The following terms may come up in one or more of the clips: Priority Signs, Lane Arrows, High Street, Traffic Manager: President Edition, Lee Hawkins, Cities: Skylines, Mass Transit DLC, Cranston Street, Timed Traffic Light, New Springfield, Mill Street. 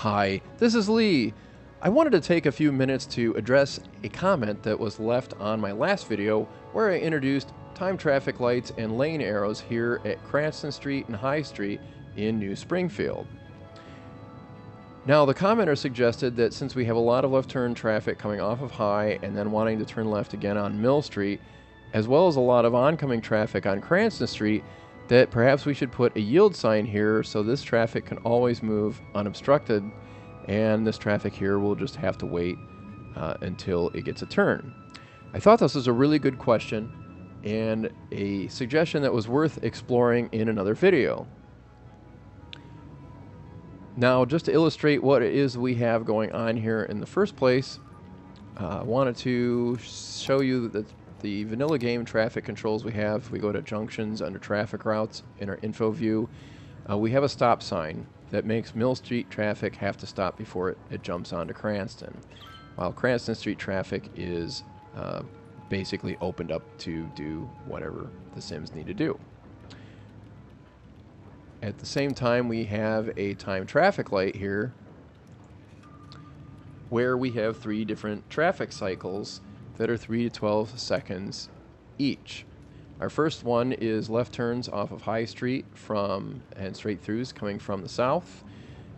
Hi, this is Lee. I wanted to take a few minutes to address a comment that was left on my last video where I introduced time traffic lights and lane arrows here at Cranston Street and High Street in New Springfield. Now, the commenter suggested that since we have a lot of left turn traffic coming off of High and then wanting to turn left again on Mill Street, as well as a lot of oncoming traffic on Cranston Street, that perhaps we should put a yield sign here so this traffic can always move unobstructed, and this traffic here will just have to wait until it gets a turn. I thought this was a really good question and a suggestion that was worth exploring in another video. Now, just to illustrate what it is we have going on here in the first place, I wanted to show you that the vanilla game traffic controls we have. If we go to junctions under traffic routes in our info view, we have a stop sign that makes Mill Street traffic have to stop before it jumps onto Cranston, while Cranston Street traffic is basically opened up to do whatever the Sims need to do. At the same time, we have a time traffic light here where we have three different traffic cycles that are 3 to 12 seconds each. Our first one is left turns off of High Street and straight throughs coming from the south.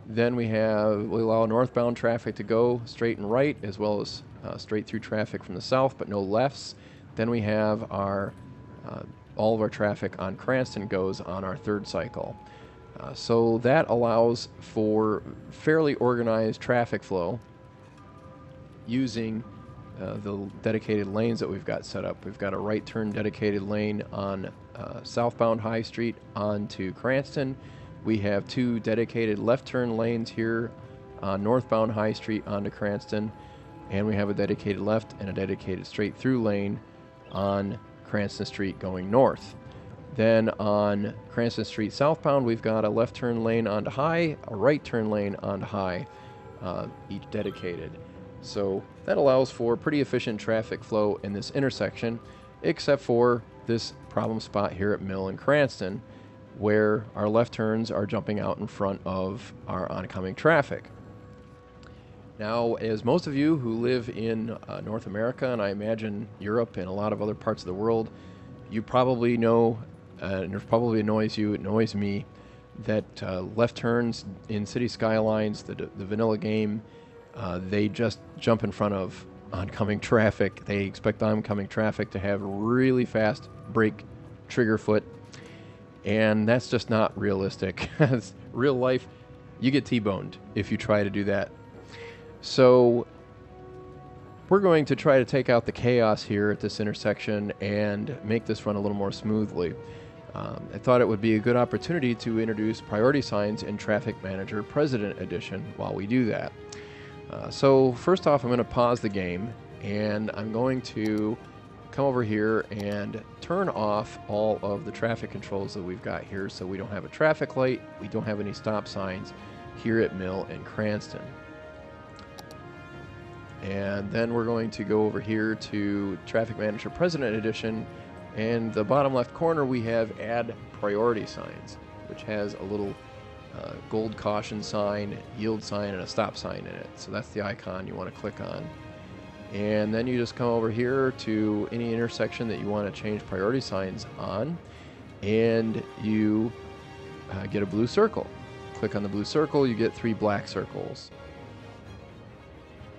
Then we allow northbound traffic to go straight and right, as well as straight through traffic from the south, but no lefts. Then we have all of our traffic on Cranston goes on our third cycle. So that allows for fairly organized traffic flow using the dedicated lanes that we've got set up. We've got a right turn dedicated lane on southbound High Street onto Cranston. We have two dedicated left turn lanes here on northbound High Street onto Cranston. And we have a dedicated left and a dedicated straight through lane on Cranston Street going north. Then on Cranston Street southbound, we've got a left turn lane onto High, a right turn lane onto High, each dedicated. So that allows for pretty efficient traffic flow in this intersection, except for this problem spot here at Mill and Cranston, where our left turns are jumping out in front of our oncoming traffic. Now, as most of you who live in North America, and I imagine Europe and a lot of other parts of the world, you probably know, and it probably annoys you, it annoys me, that left turns in City Skylines, the vanilla game, they just jump in front of oncoming traffic. They expect oncoming traffic to have really fast brake trigger foot, and that's just not realistic. Real life, you get T-boned if you try to do that. So we're going to try to take out the chaos here at this intersection and make this run a little more smoothly. I thought it would be a good opportunity to introduce priority signs in Traffic Manager President Edition while we do that. So first off, I'm going to pause the game, and I'm going to come over here and turn off all of the traffic controls that we've got here, so we don't have a traffic light, we don't have any stop signs here at Mill and Cranston. And then we're going to go over here to Traffic Manager President Edition, and the bottom left corner we have Add Priority Signs, which has a little gold caution sign, yield sign, and a stop sign in it. So that's the icon you want to click on. And then you just come over here to any intersection that you want to change priority signs on, and you get a blue circle. Click on the blue circle, you get three black circles.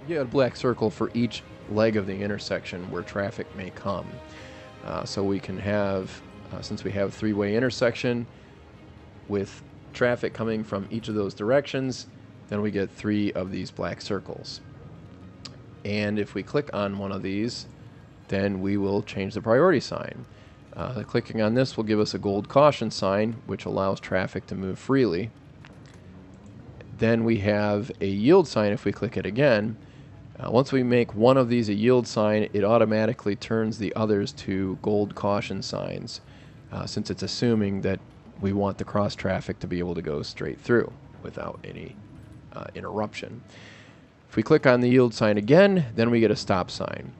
You get a black circle for each leg of the intersection where traffic may come. So we can have, since we have a three-way intersection with traffic coming from each of those directions, then we get three of these black circles. And if we click on one of these, then we will change the priority sign. Clicking on this will give us a gold caution sign, which allows traffic to move freely. Then we have a yield sign if we click it again. Once we make one of these a yield sign, it automatically turns the others to gold caution signs, since it's assuming that we want the cross traffic to be able to go straight through without any interruption. If we click on the yield sign again, then we get a stop sign.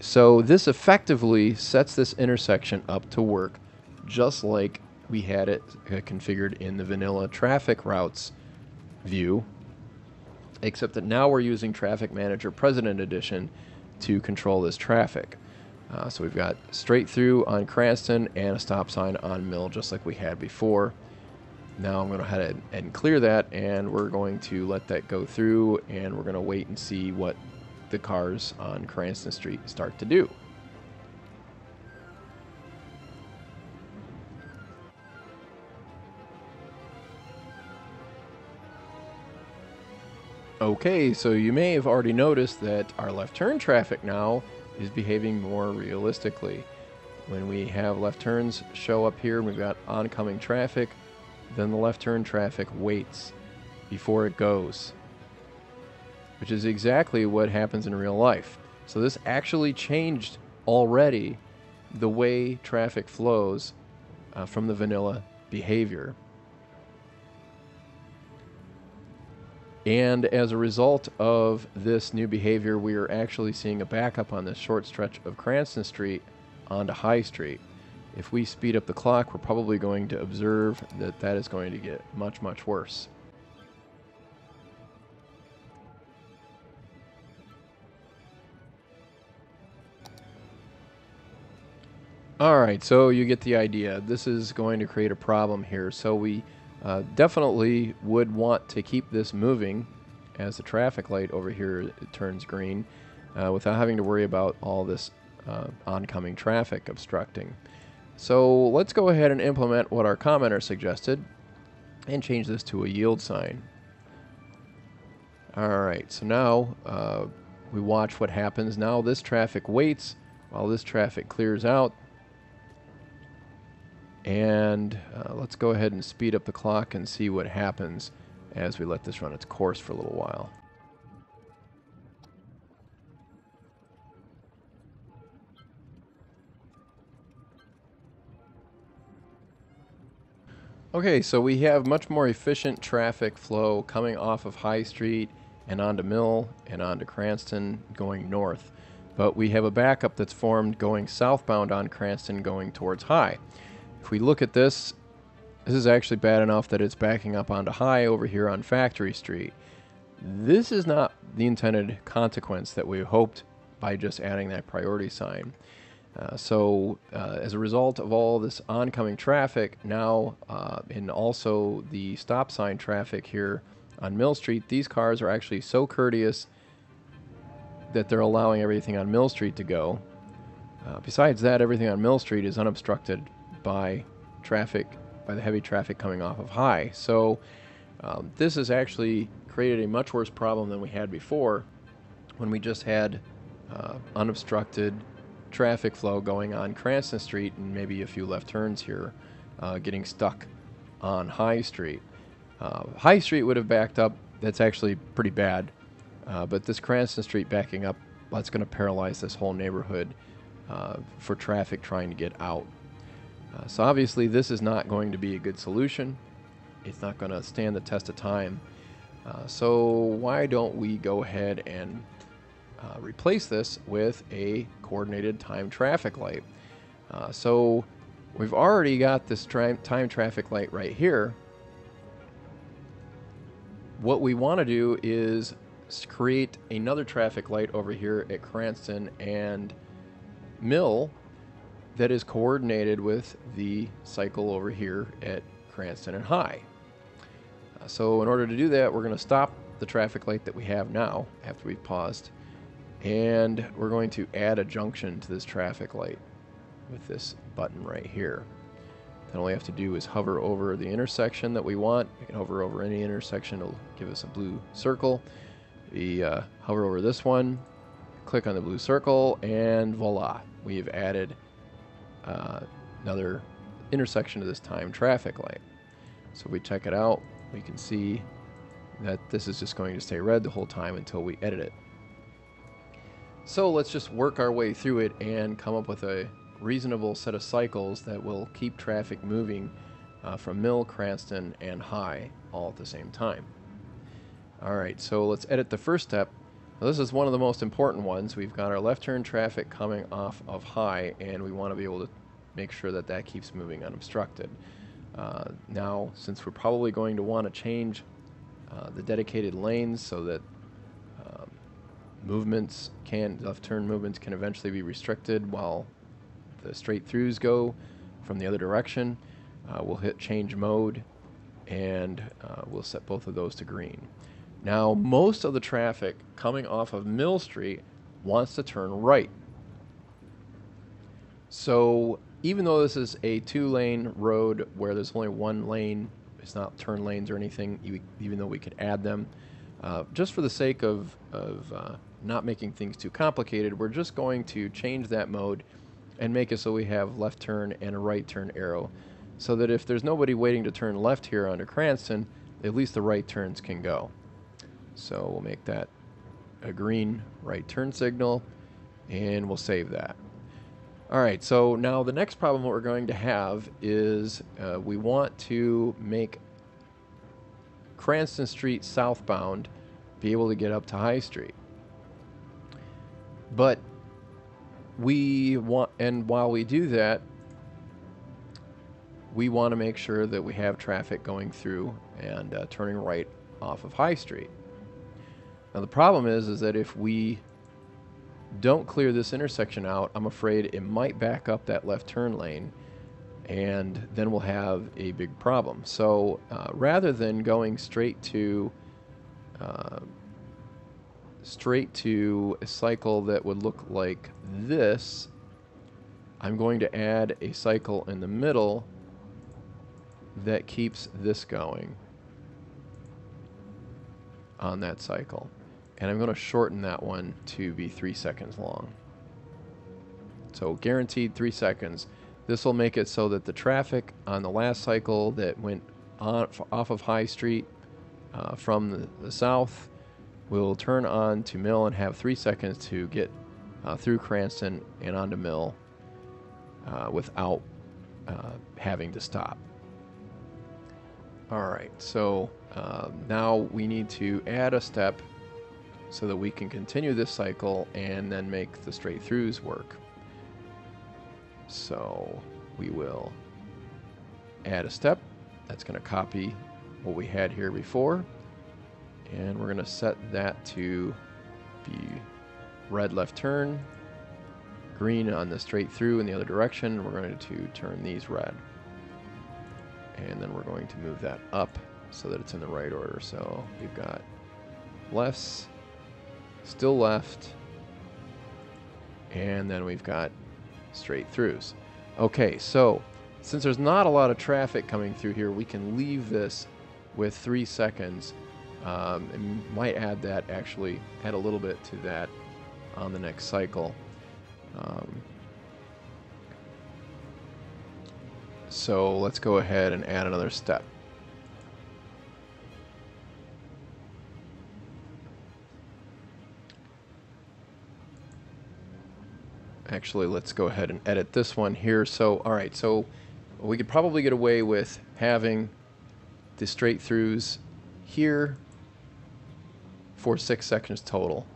So this effectively sets this intersection up to work just like we had it configured in the vanilla traffic routes view except that now we're using Traffic Manager President Edition to control this traffic. So we've got straight through on Cranston and a stop sign on Mill, just like we had before. Now I'm going to go ahead and clear that, and we're going to let that go through, and we're going to wait and see what the cars on Cranston Street start to do. Okay, so you may have already noticed that our left turn traffic now is behaving more realistically. When we have left turns show up here, we've got oncoming traffic, then the left turn traffic waits before it goes, which is exactly what happens in real life. So this actually changed already the way traffic flows from the vanilla behavior. And as a result of this new behavior, we are actually seeing a backup on this short stretch of Cranston Street onto High Street. If we speed up the clock, we're probably going to observe that that is going to get much, much worse. All right, so you get the idea. This is going to create a problem here. So we definitely would want to keep this moving as the traffic light over here it turns green without having to worry about all this oncoming traffic obstructing. So let's go ahead and implement what our commenter suggested and change this to a yield sign. All right, so now we watch what happens. Now this traffic waits while this traffic clears out. And let's go ahead and speed up the clock and see what happens as we let this run its course for a little while. Okay, so we have much more efficient traffic flow coming off of High Street and onto Mill and onto Cranston going north. But we have a backup that's formed going southbound on Cranston going towards High. If we look at this, this is actually bad enough that it's backing up onto High over here on Factory Street. This is not the intended consequence that we hoped by just adding that priority sign. So as a result of all this oncoming traffic now, and also the stop sign traffic here on Mill Street, these cars are actually so courteous that they're allowing everything on Mill Street to go. Besides that, everything on Mill Street is unobstructed by traffic, by the heavy traffic coming off of High. So this has actually created a much worse problem than we had before, when we just had unobstructed traffic flow going on Cranston Street and maybe a few left turns here getting stuck on High Street. High Street would have backed up. That's actually pretty bad, but this Cranston Street backing up, that's going to paralyze this whole neighborhood for traffic trying to get out. So obviously this is not going to be a good solution. It's not going to stand the test of time. So why don't we go ahead and replace this with a coordinated time traffic light? So we've already got this time traffic light right here. What we want to do is create another traffic light over here at Cranston and Mill that is coordinated with the cycle over here at Cranston and High. So in order to do that, we're going to stop the traffic light that we have now after we've paused, and we're going to add a junction to this traffic light with this button right here. Then all we have to do is hover over the intersection that we want. We can hover over any intersection, it'll give us a blue circle. We hover over this one, click on the blue circle, and voila, we have added another intersection to this time traffic light. So if we check it out, we can see that this is just going to stay red the whole time until we edit it. So let's just work our way through it and come up with a reasonable set of cycles that will keep traffic moving from Mill, Cranston, and High all at the same time. All right, so let's edit the first step. Now, this is one of the most important ones. We've got our left turn traffic coming off of High, and we want to be able to make sure that that keeps moving unobstructed. Now, since we're probably going to want to change the dedicated lanes so that left turn movements can eventually be restricted while the straight-throughs go from the other direction. We'll hit change mode, and we'll set both of those to green. Now, most of the traffic coming off of Mill Street wants to turn right. So even though this is a two-lane road where there's only one lane, it's not turn lanes or anything, even though we could add them, just for the sake of not making things too complicated, we're just going to change that mode and make it so we have left turn and a right turn arrow, so that if there's nobody waiting to turn left here onto Cranston, at least the right turns can go. So we'll make that a green right turn signal, and we'll save that. All right, so now the next problem we're going to have is we want to make Cranston Street southbound be able to get up to High Street. But we want, and while we do that, we want to make sure that we have traffic going through and turning right off of High Street. Now the problem is that if we don't clear this intersection out, I'm afraid it might back up that left turn lane, and then we'll have a big problem. So rather than going straight to a cycle that would look like this, I'm going to add a cycle in the middle that keeps this going on that cycle. And I'm going to shorten that one to be 3 seconds long. So guaranteed 3 seconds. This will make it so that the traffic on the last cycle that went off of High Street from the south will turn on to Mill and have 3 seconds to get through Cranston and onto Mill without having to stop. All right, so now we need to add a step so that we can continue this cycle and then make the straight throughs work. So we will add a step. That's going to copy what we had here before, and we're going to set that to be red left turn, green on the straight through in the other direction. We're going to turn these red, and then we're going to move that up so that it's in the right order. So we've got lefts, still left, and then we've got straight throughs. Okay, so since there's not a lot of traffic coming through here, we can leave this with 3 seconds. And might add a little bit to that on the next cycle. So let's go ahead and add another step. Actually, let's go ahead and edit this one here. So, all right, so we could probably get away with having the straight throughs here for 6 seconds total.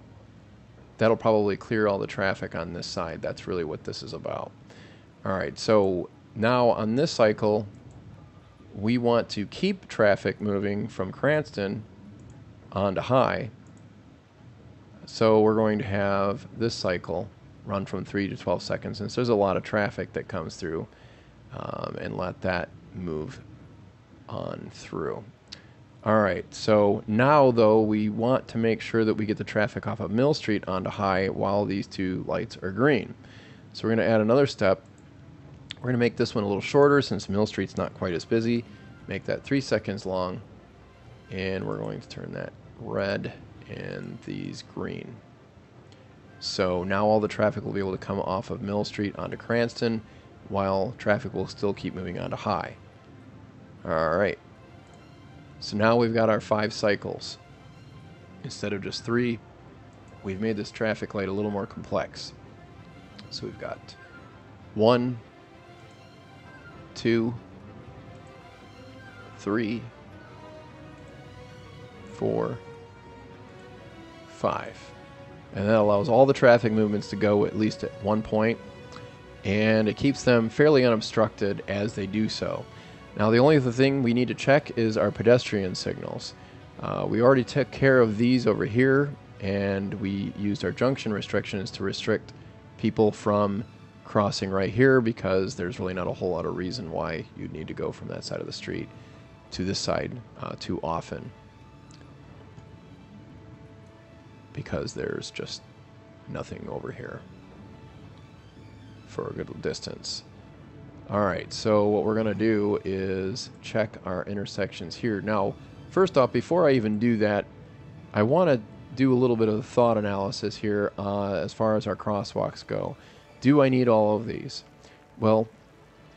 That'll probably clear all the traffic on this side. That's really what this is about. All right, so now on this cycle, we want to keep traffic moving from Cranston onto High. So we're going to have this cycle run from 3 to 12 seconds, since there's a lot of traffic that comes through, and let that move on through. All right, so now, though, we want to make sure that we get the traffic off of Mill Street onto High while these two lights are green. So we're going to add another step. We're going to make this one a little shorter, since Mill Street's not quite as busy. Make that 3 seconds long, and we're going to turn that red and these green. So now all the traffic will be able to come off of Mill Street onto Cranston, while traffic will still keep moving onto High. All right. So now we've got our 5 cycles. Instead of just 3, we've made this traffic light a little more complex. So we've got 1, 2, 3, 4, 5. And that allows all the traffic movements to go at least at one point, and it keeps them fairly unobstructed as they do so. Now the only other thing we need to check is our pedestrian signals. We already took care of these over here, and we used our junction restrictions to restrict people from crossing right here because there's really not a whole lot of reason why you'd need to go from that side of the street to this side too often, because there's just nothing over here for a good distance. Alright, so what we're going to do is check our intersections here. Now, first off, before I even do that, I want to do a little bit of thought analysis here as far as our crosswalks go. Do I need all of these? Well,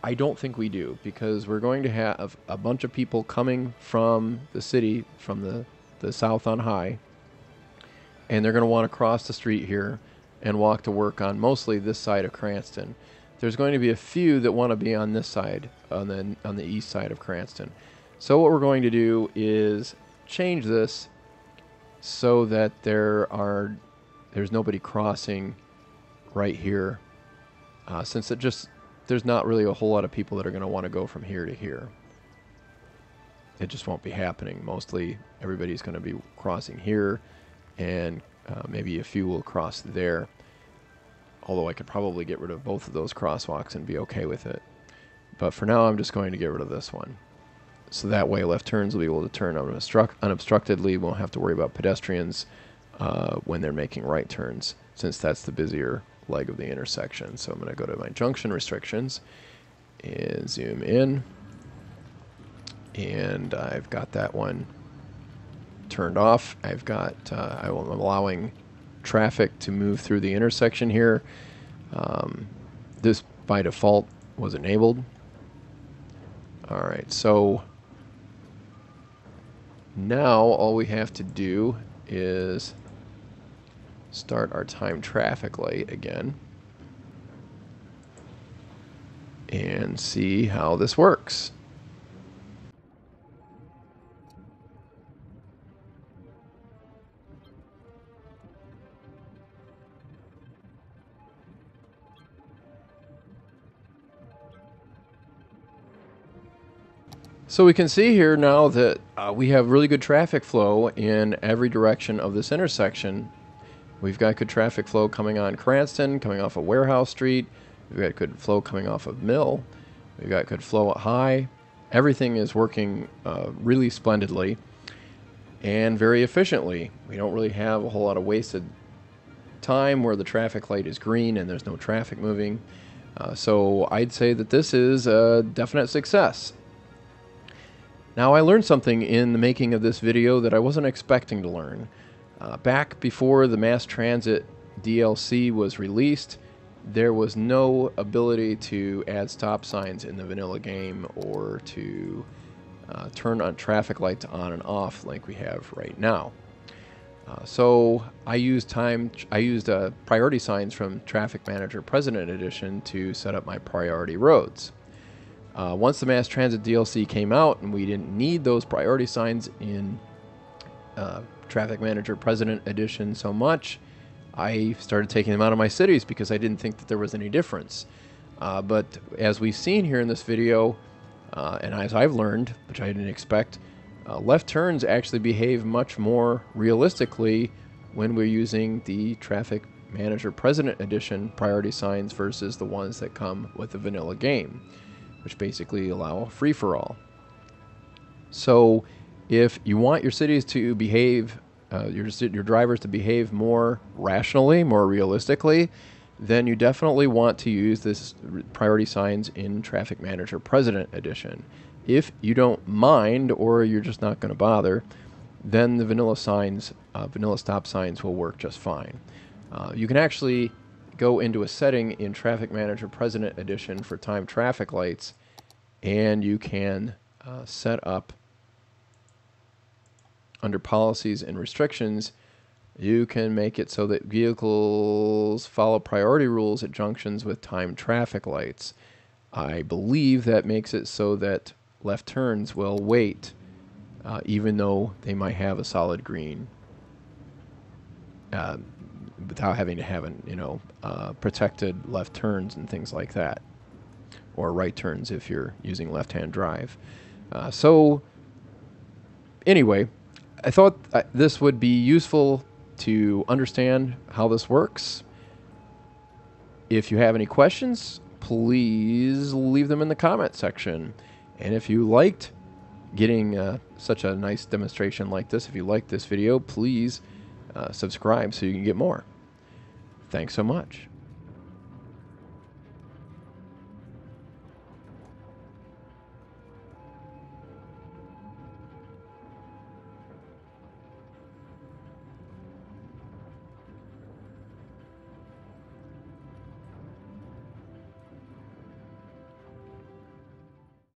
I don't think we do, because we're going to have a bunch of people coming from the city, from the south on high, and they're going to want to cross the street here and walk to work on mostly this side of Cranston. There's going to be a few that want to be on this side, on the east side of Cranston. So what we're going to do is change this so that there's nobody crossing right here, since there's not really a whole lot of people that are going to want to go from here to here. It just won't be happening. Mostly everybody's going to be crossing here, and maybe a few will cross there, although I could probably get rid of both of those crosswalks and be okay with it. But for now, I'm just going to get rid of this one. So that way, left turns will be able to turn unobstructedly. Won't have to worry about pedestrians when they're making right turns, since that's the busier leg of the intersection. So I'm going to go to my junction restrictions and zoom in. And I've got that one turned off. I've got, I'm allowing traffic to move through the intersection here. This by default was enabled. Alright, so now all we have to do is start our time traffic light again and see how this works. So we can see here now that we have really good traffic flow in every direction of this intersection. We've got good traffic flow coming on Cranston, coming off of Warehouse Street. We've got good flow coming off of Mill. We've got good flow at High. Everything is working really splendidly and very efficiently. We don't really have a whole lot of wasted time where the traffic light is green and there's no traffic moving. So I'd say that this is a definite success. Now, I learned something in the making of this video that I wasn't expecting to learn. Back before the Mass Transit DLC was released, there was no ability to add stop signs in the vanilla game or to turn on traffic lights on and off like we have right now. So I used priority signs from Traffic Manager: President Edition to set up my priority roads. Once the Mass Transit DLC came out and we didn't need those priority signs in Traffic Manager President Edition so much, I started taking them out of my cities because I didn't think that there was any difference. But as we've seen here in this video, and as I've learned, which I didn't expect, left turns actually behave much more realistically when we're using the Traffic Manager President Edition priority signs versus the ones that come with the vanilla game, which basically allow free-for-all. So if you want your cities to behave, your drivers to behave more rationally, more realistically, then you definitely want to use this priority signs in Traffic Manager President Edition. If you don't mind, or you're just not going to bother, then the vanilla signs, vanilla stop signs will work just fine. You can actually go into a setting in Traffic Manager President Edition for time traffic lights, and you can set up, under policies and restrictions, you can make it so that vehicles follow priority rules at junctions with time traffic lights. I believe that makes it so that left turns will wait, even though they might have a solid green, without having to have an, protected left turns and things like that, or right turns if you're using left-hand drive. So anyway, I thought this would be useful to understand how this works. If you have any questions, please leave them in the comment section. And if you liked getting such a nice demonstration like this, if you liked this video, please subscribe so you can get more. Thanks so much.